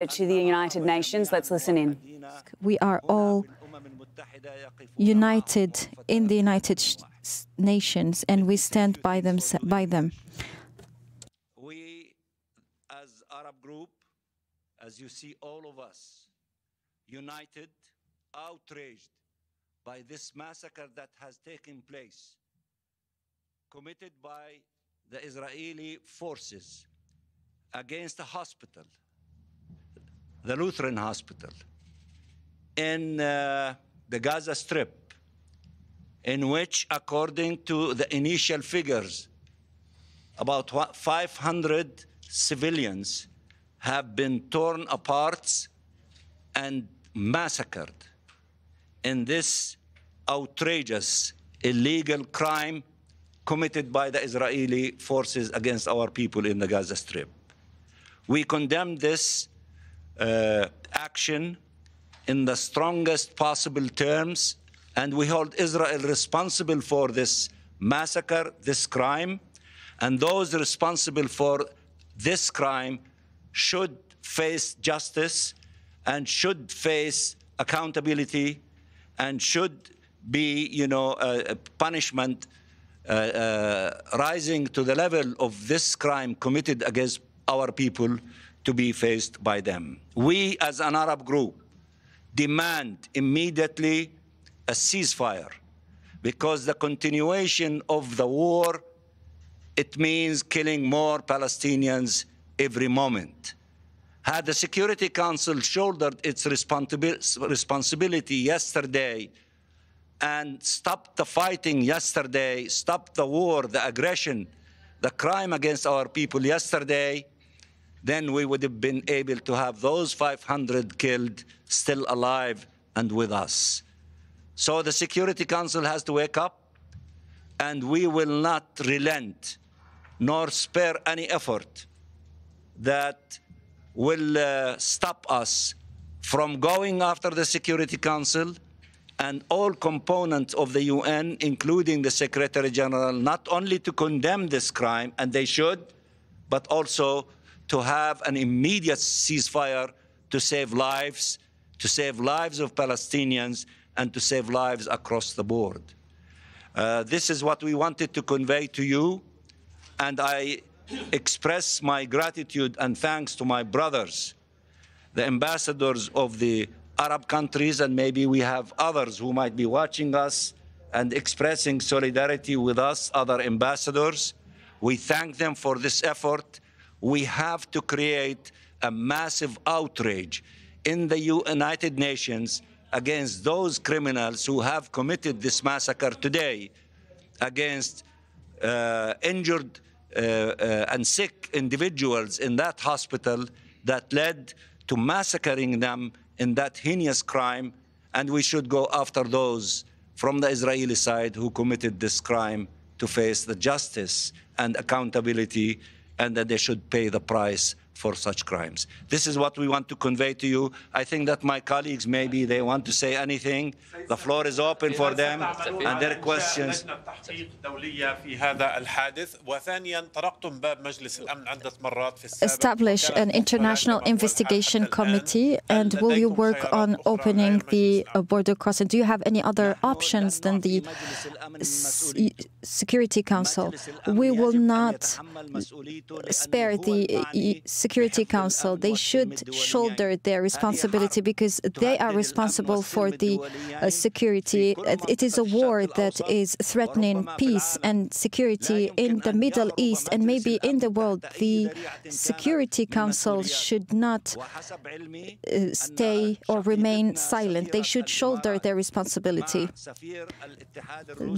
To the United Nations. Let's listen in. We are all united in the United Nations, and we stand by them. We, as Arab group, as you see, all of us, united, outraged by this massacre that has taken place, committed by the Israeli forces against a hospital, the Lutheran hospital in the Gaza Strip, in which, according to the initial figures, about 500 civilians have been torn apart and massacred in this outrageous, illegal crime committed by the Israeli forces against our people in the Gaza Strip. We condemn this action in the strongest possible terms, and we hold Israel responsible for this massacre, this crime, and those responsible for this crime should face justice and should face accountability and should be, punishment rising to the level of this crime committed against our people to be faced by them. We, as an Arab group, demand immediately a ceasefire, because the continuation of the war, it means killing more Palestinians every moment. Had the Security Council shouldered its responsibility yesterday and stopped the fighting yesterday, stopped the war, the aggression, the crime against our people yesterday, then we would have been able to have those 500 killed still alive and with us. So the Security Council has to wake up, and we will not relent nor spare any effort that will stop us from going after the Security Council and all components of the UN, including the Secretary General, not only to condemn this crime, and they should, but also to have an immediate ceasefire to save lives of Palestinians, and to save lives across the board. This is what we wanted to convey to you, and I express my gratitude and thanks to my brothers, the ambassadors of the Arab countries, and maybe we have others who might be watching us and expressing solidarity with us, other ambassadors. We thank them for this effort. We have to create a massive outrage in the United Nations against those criminals who have committed this massacre today against injured and sick individuals in that hospital that led to massacring them in that heinous crime. And we should go after those from the Israeli side who committed this crime to face the justice and accountability, and that they should pay the price for such crimes. This is what we want to convey to you. I think that my colleagues, maybe they want to say anything. The floor is open for them and their questions. Establish an international investigation committee, and will you work on opening the border crossing? Do you have any other options than the Security Council? We will not spare the Security Council. They should shoulder their responsibility, because they are responsible for the security. It is a war that is threatening peace and security in the Middle East and maybe in the world. The Security Council should not stay or remain silent. They should shoulder their responsibility.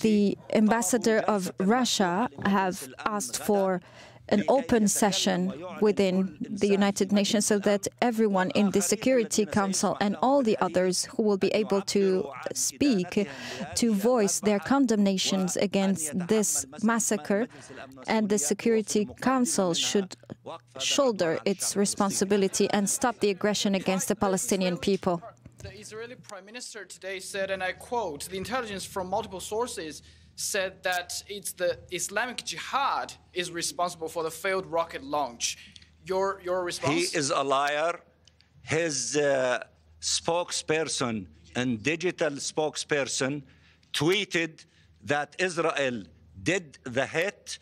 The ambassador of Russia have asked for an open session within the United Nations so that everyone in the Security Council and all the others who will be able to speak, to voice their condemnations against this massacre, and the Security Council should shoulder its responsibility and stop the aggression against the Palestinian people. The Israeli Prime Minister today said, and I quote, "The intelligence from multiple sources said that it's the Islamic Jihad is responsible for the failed rocket launch." Your response? He is a liar. his spokesperson and digital spokesperson tweeted that Israel did the hit,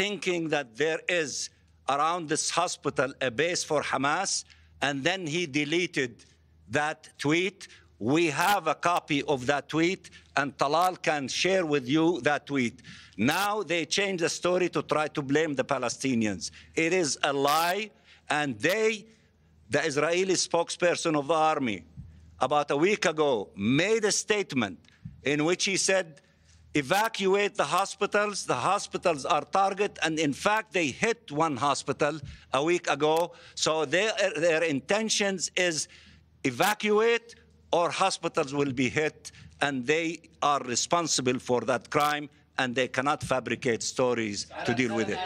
thinking that there is around this hospital a base for Hamas, and then he deleted that tweet. We have a copy of that tweet, and Talal can share with you that tweet. Now they change the story to try to blame the Palestinians. It is a lie, and they, the Israeli spokesperson of the army, about a week ago, made a statement in which he said, evacuate the hospitals are target, and in fact they hit one hospital a week ago, so their intentions is evacuate or hospitals will be hit, and they are responsible for that crime, and they cannot fabricate stories to deal with it.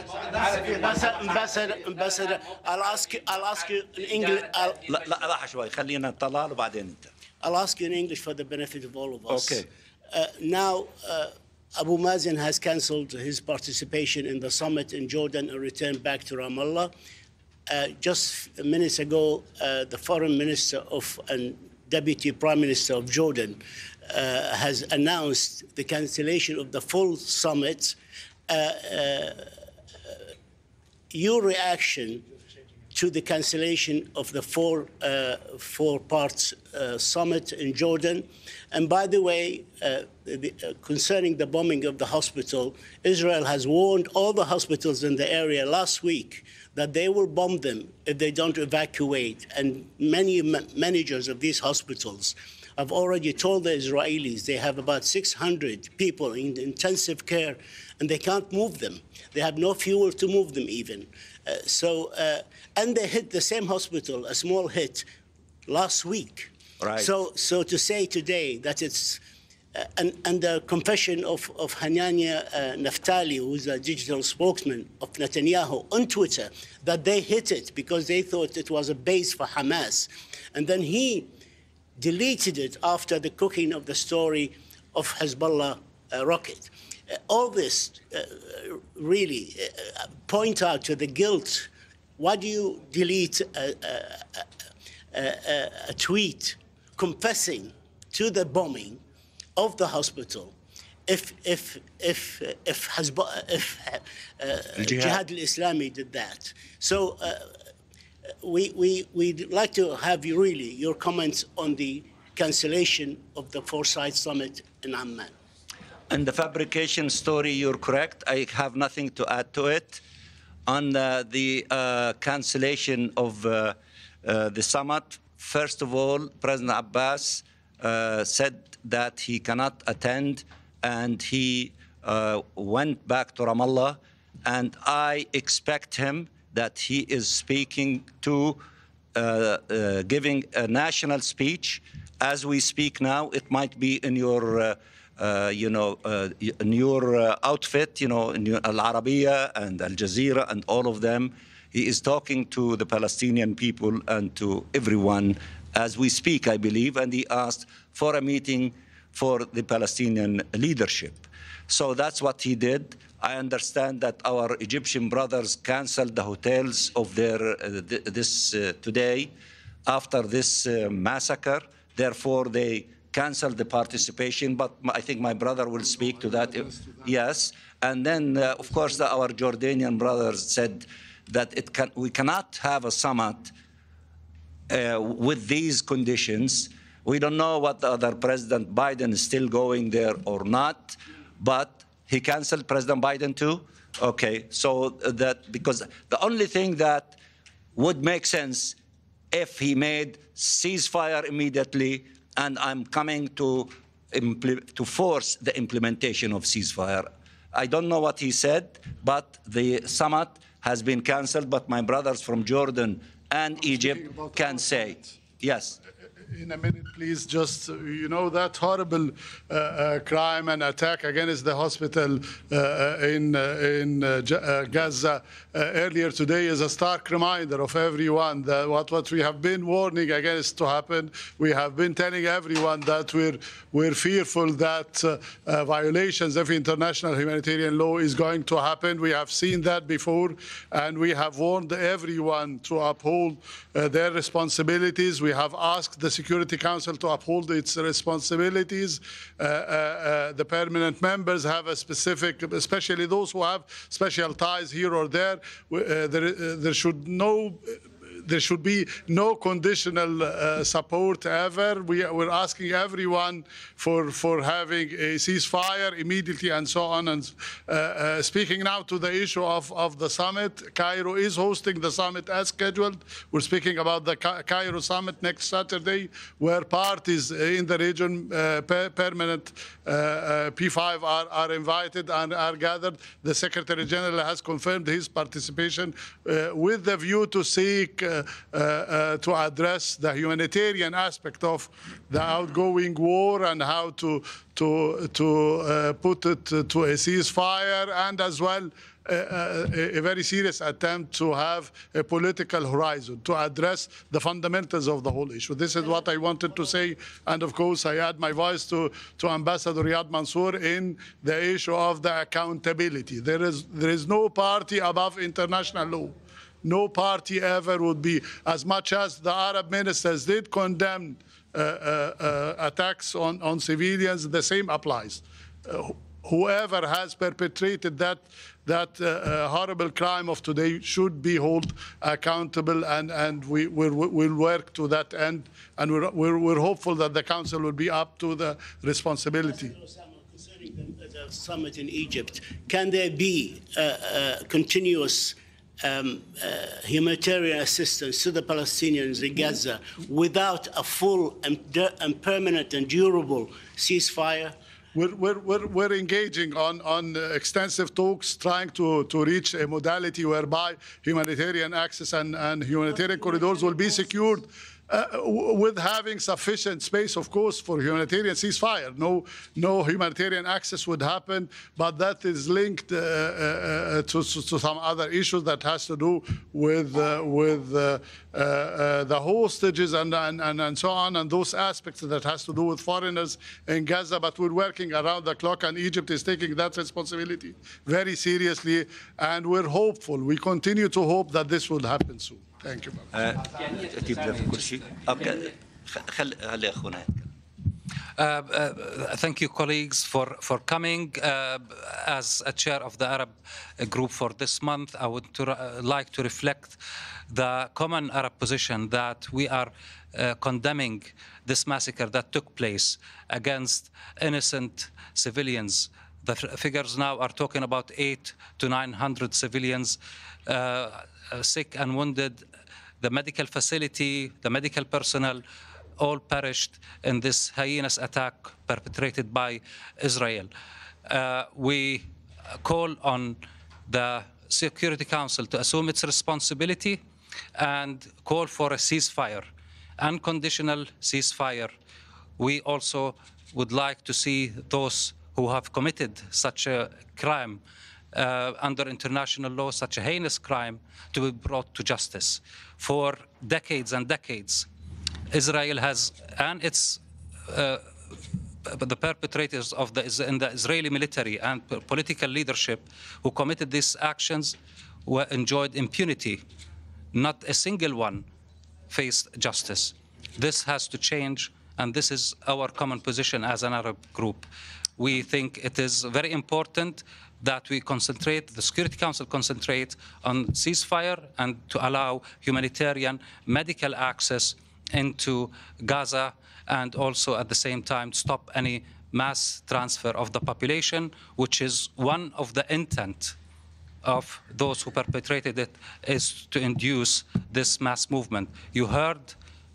I'll ask you in English for the benefit of all of us. Okay. Abu Mazin has cancelled his participation in the summit in Jordan and returned back to Ramallah. Just minutes ago, the foreign minister of and deputy prime minister of Jordan has announced the cancellation of the full summit. Your reaction to the cancellation of the four-part summit in Jordan. And by the way, concerning the bombing of the hospital, Israel has warned all the hospitals in the area last week that they will bomb them if they don't evacuate. And many managers of these hospitals have already told the Israelis they have about 600 people in intensive care, and they can't move them. They have no fuel to move them even. And they hit the same hospital, a small hit, last week. Right. So to say today that it's and the confession of Hananya Naftali, who's a digital spokesman of Netanyahu on Twitter, that they hit it because they thought it was a base for Hamas, and then he deleted it after the cooking of the story of Hezbollah rocket. All this really point out to the guilt. Why do you delete a tweet confessing to the bombing of the hospital if Jihad al-Islami did that? So we'd like to have you really your comments on the cancellation of the Four-Side Summit in Amman. And the fabrication story, you're correct. I have nothing to add to it. On the cancellation of the summit, first of all, President Abbas said that he cannot attend, and he went back to Ramallah. And I expect him that he is speaking to, giving a national speech. As we speak now, it might be in your outfit, in your Al-Arabiya and Al Jazeera and all of them. He is talking to the Palestinian people and to everyone as we speak, I believe, and he asked for a meeting for the Palestinian leadership. So that's what he did. I understand that our Egyptian brothers canceled the hotels of their today after this massacre. Therefore, they cancel the participation, but I think my brother will speak to that. Yes, and then of course our Jordanian brothers said that we cannot have a summit with these conditions. We don't know what the other President Biden is still going there or not, but he canceled President Biden too. Okay, so that because the only thing that would make sense if he made ceasefire immediately. And I'm coming to force the implementation of ceasefire. I don't know what he said, but the summit has been canceled, but my brothers from Jordan and Egypt can say. Yes. in a minute, please. Just, you know, that horrible crime and attack against the hospital in Gaza earlier today is a stark reminder of everyone that what we have been warning against to happen. We have been telling everyone that we're fearful that violations of international humanitarian law is going to happen. We have seen that before, and we have warned everyone to uphold their responsibilities. We have asked the Security Council to uphold its responsibilities. The permanent members have a specific, especially those who have special ties here or there. There should be no conditional support ever. We're asking everyone for having a ceasefire immediately and so on. And speaking now to the issue of the summit, Cairo is hosting the summit as scheduled. We're speaking about the Cairo summit next Saturday, where parties in the region, permanent P5 are invited and are gathered. The Secretary General has confirmed his participation with the view to seek to address the humanitarian aspect of the outgoing war and how to put it to a ceasefire, and as well a very serious attempt to have a political horizon to address the fundamentals of the whole issue. This is what I wanted to say, and of course I add my voice to Ambassador Riyad Mansour in the issue of the accountability. There is no party above international law. No party ever would be, as much as the Arab ministers did condemn attacks on civilians, the same applies. Whoever has perpetrated that horrible crime of today should be held accountable, and we'll work to that end, and we're hopeful that the Council will be up to the responsibility. Concerning the summit in Egypt, can there be a continuous humanitarian assistance to the Palestinians in Gaza without a full and permanent and durable ceasefire? We're engaging on extensive talks, trying to reach a modality whereby humanitarian access and humanitarian corridors will be secured, with having sufficient space, of course, for humanitarian ceasefire. No humanitarian access would happen, but that is linked to some other issues that has to do with the hostages and so on, and those aspects that has to do with foreigners in Gaza. But we're working around the clock, and Egypt is taking that responsibility very seriously, and we're hopeful. We continue to hope that this will happen soon. Thank you. Thank you, colleagues, for coming. As a chair of the Arab group for this month, I would like to reflect the common Arab position that we are condemning this massacre that took place against innocent civilians. The figures now are talking about 800 to 900 civilians, sick and wounded. The medical facility, the medical personnel, all perished in this heinous attack perpetrated by Israel. We call on the Security Council to assume its responsibility and call for a ceasefire, unconditional ceasefire. We also would like to see those who have committed such a crime under international law, such a heinous crime, to be brought to justice. For decades and decades, Israel has, and the perpetrators in the Israeli military and political leadership who committed these actions were enjoyed impunity. Not a single one faced justice. This has to change, and this is our common position as an Arab group. We think it is very important that we concentrate, the Security Council concentrate on ceasefire and to allow humanitarian medical access into Gaza, and also at the same time stop any mass transfer of the population, which is one of the intent of those who perpetrated it, is to induce this mass movement. You heard,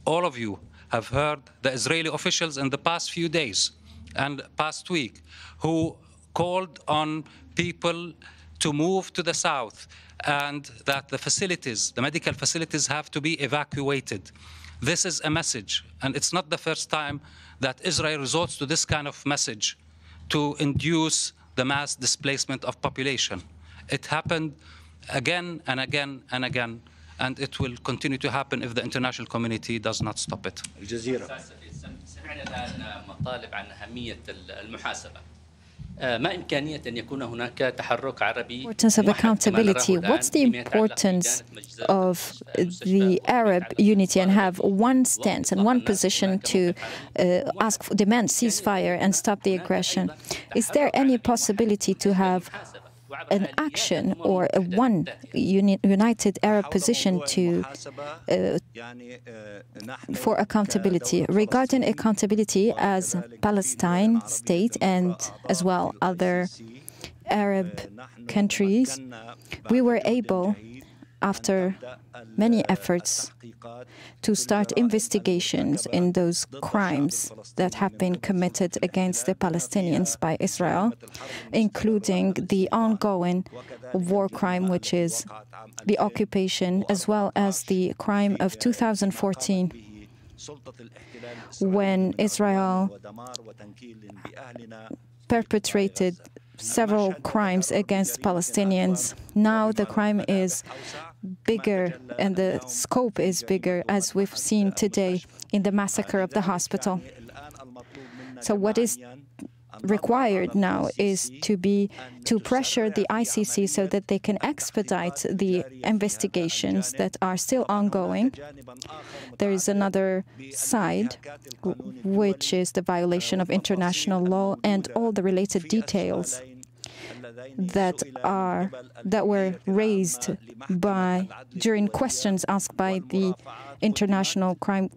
all of you have heard the Israeli officials in the past few days and past week, who called on people to move to the south, and that the facilities, the medical facilities, have to be evacuated. This is a message, and it's not the first time that Israel resorts to this kind of message to induce the mass displacement of population. It happened again and again and again, and it will continue to happen if the international community does not stop it. Al Jazeera. سمعنا الآن مطالب عن أهمية المحاسبة. ما إمكانية أن يكون هناك تحرك عربي. Importance of accountability. What's the importance of the Arab unity and have one stance and one position to demand ceasefire and stop the aggression? Is there any possibility to have an action or a one united Arab position to for accountability regarding accountability as Palestine state and as well other Arab countries? We were able, after many efforts, to start investigations in those crimes that have been committed against the Palestinians by Israel, including the ongoing war crime, which is the occupation, as well as the crime of 2014. when Israel perpetrated several crimes against Palestinians. Now the crime is bigger and the scope is bigger, as we've seen today in the massacre of the hospital. So what is required now is to pressure the ICC so that they can expedite the investigations that are still ongoing. There is another side, which is the violation of international law and all the related details that were raised by during questions asked by the International Crime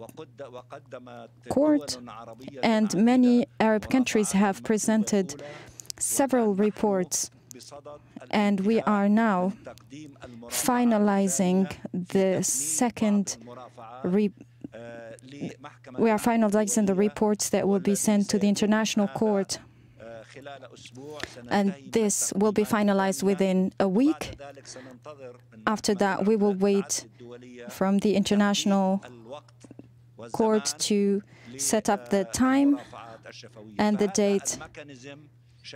Court, and many Arab countries have presented several reports, and we are now finalizing the second report. We are finalizing the reports that will be sent to the International Court, and this will be finalized within a week. After that, we will wait from the International Court to set up the time and the date.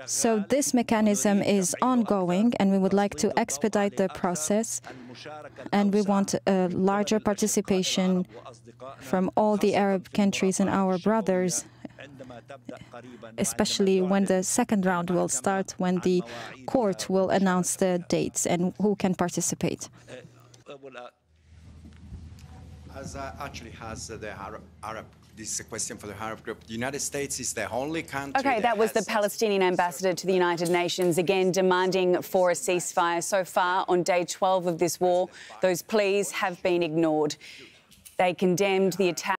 So this mechanism is ongoing, and we would like to expedite the process, and we want a larger participation from all the Arab countries and our brothers, especially when the second round will start, when the court will announce the dates and who can participate. This is a question for the Arab group. The United States is the only country. Okay, that was the Palestinian ambassador to the United Nations, again demanding for a ceasefire. So far, on day 12 of this war, those pleas have been ignored. They condemned the attack.